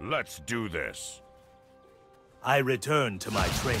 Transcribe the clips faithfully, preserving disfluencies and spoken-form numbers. Let's do this. I return to my training.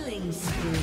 Killing spree.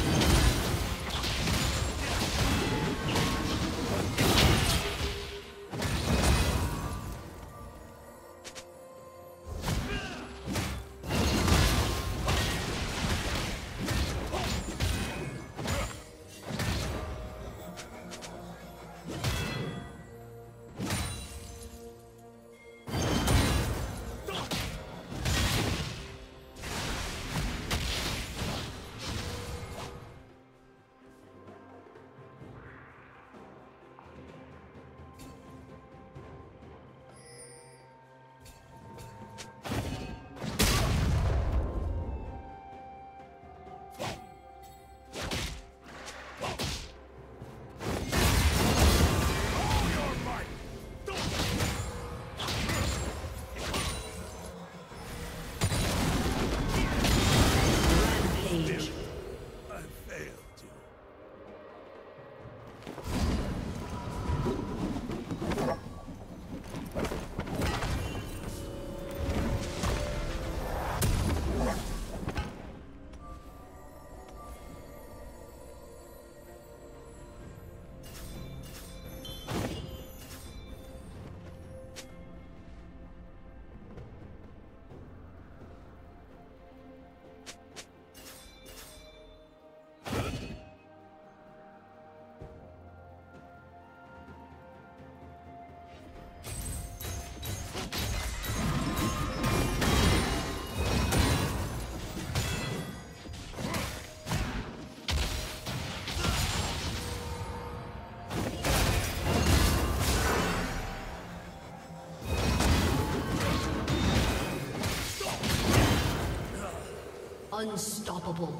Unstoppable.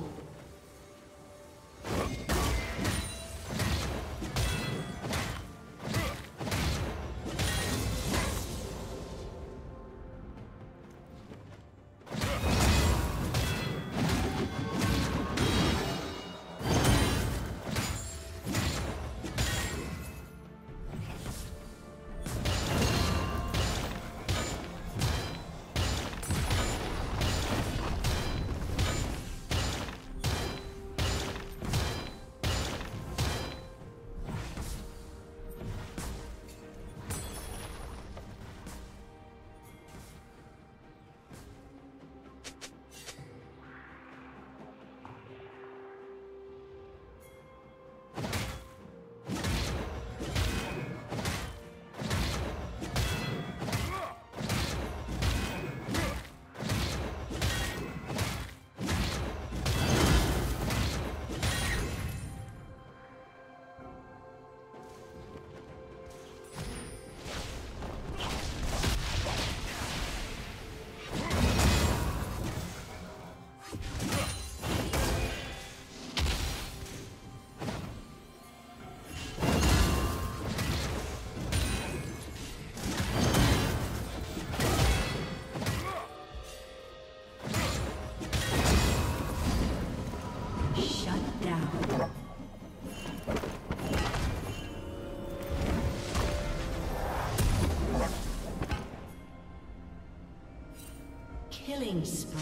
Killing spree.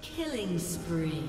Killing spree.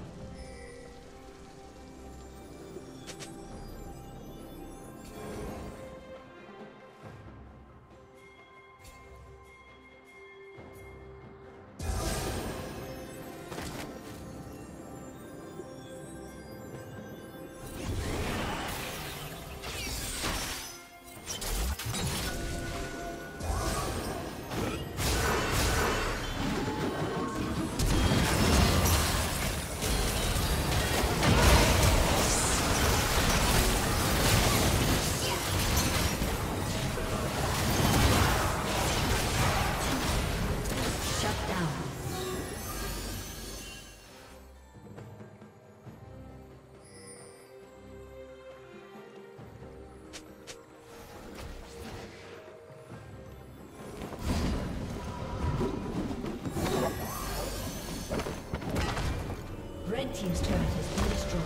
Red team's turret has been destroyed.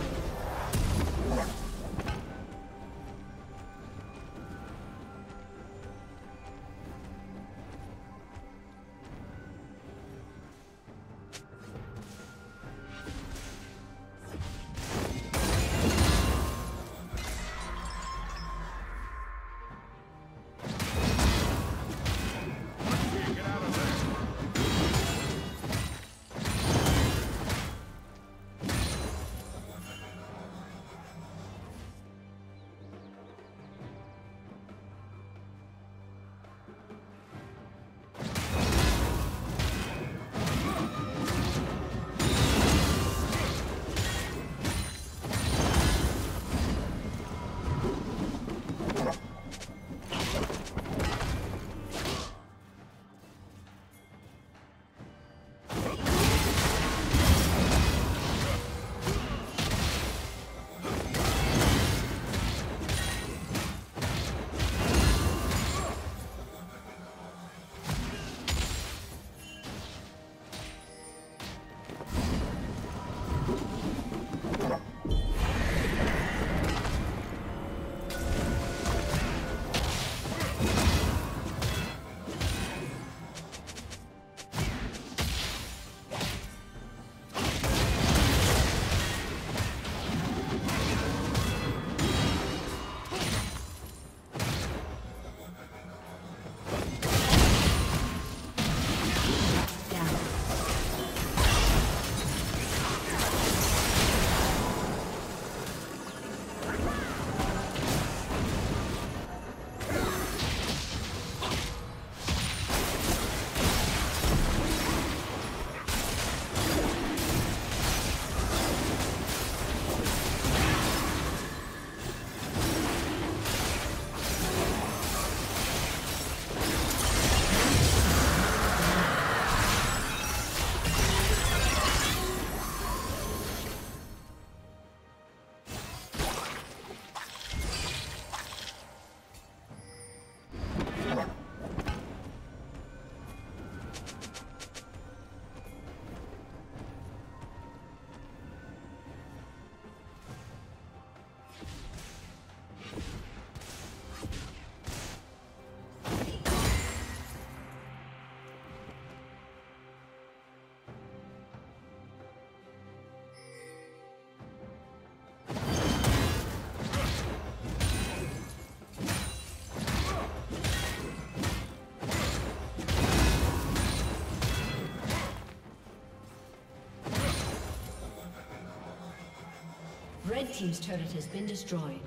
Red team's turret has been destroyed.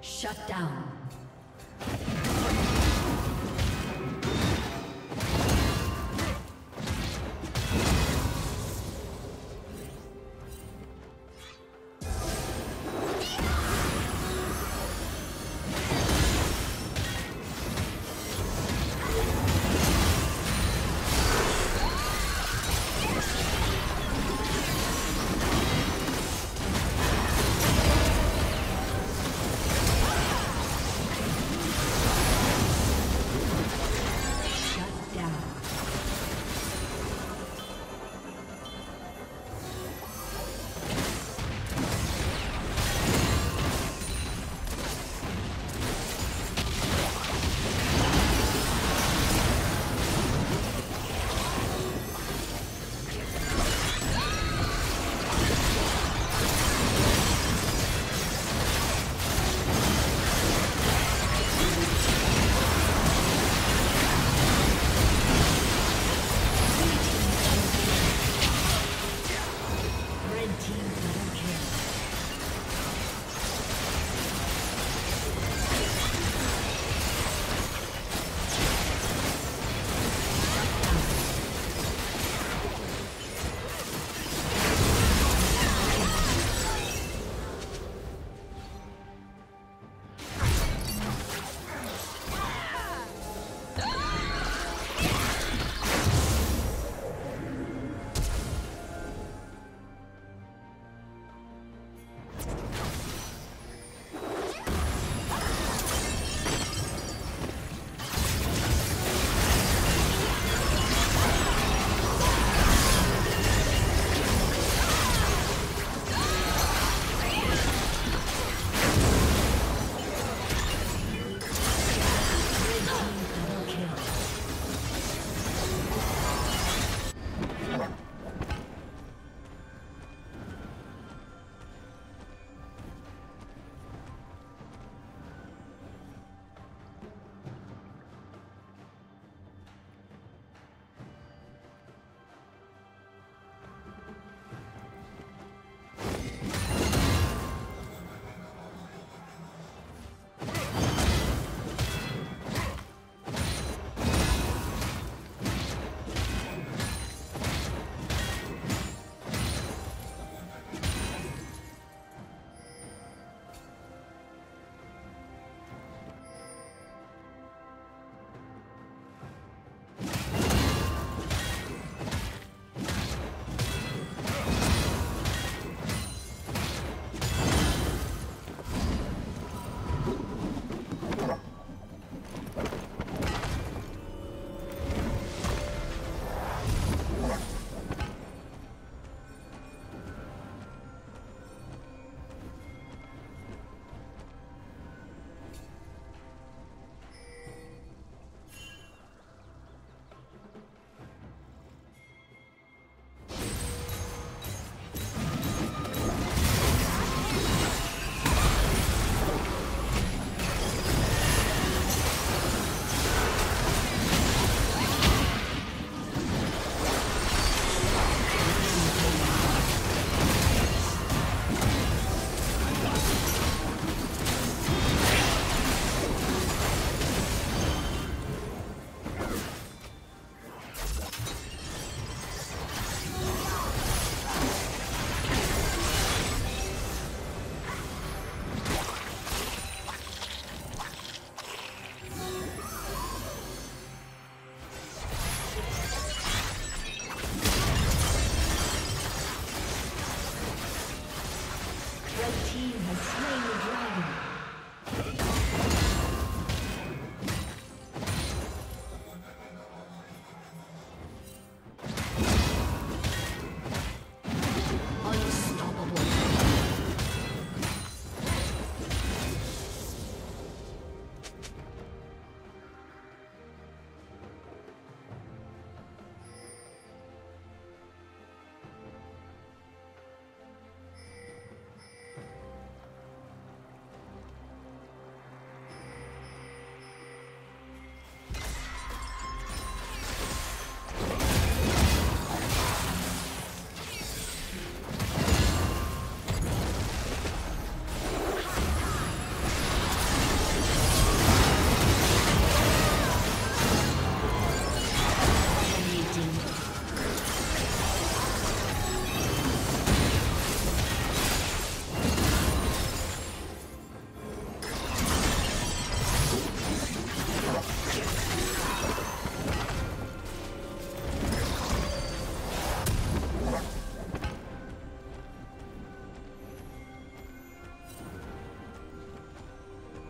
Shut down.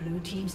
Blue team's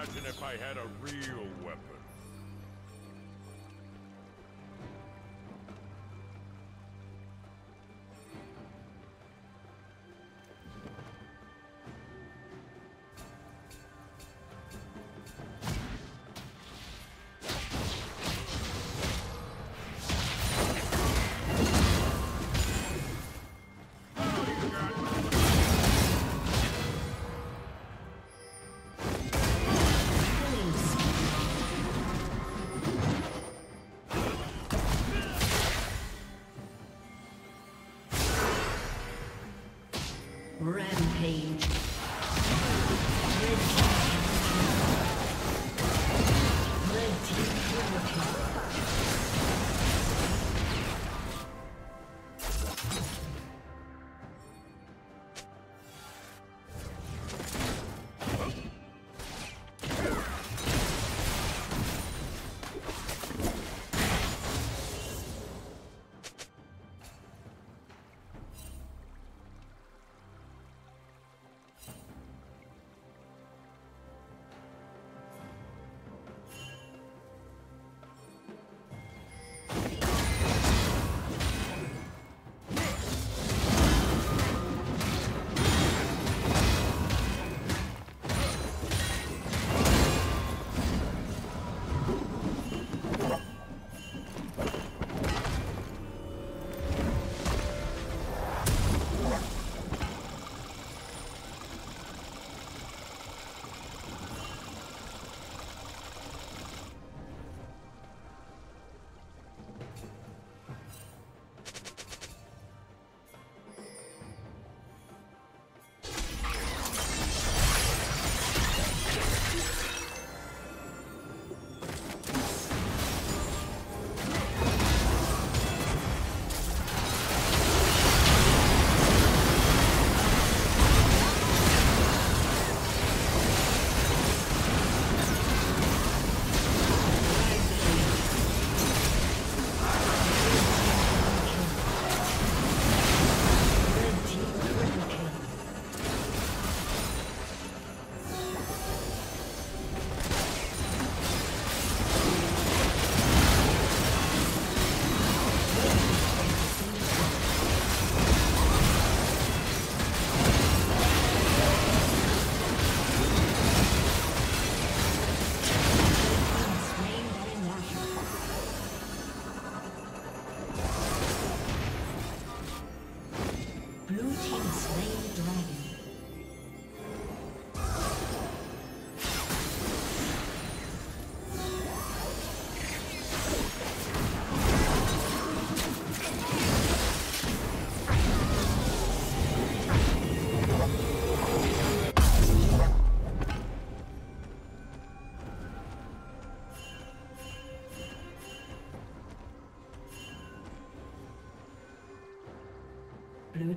Imagine if I had a real weapon. Rampage. Blue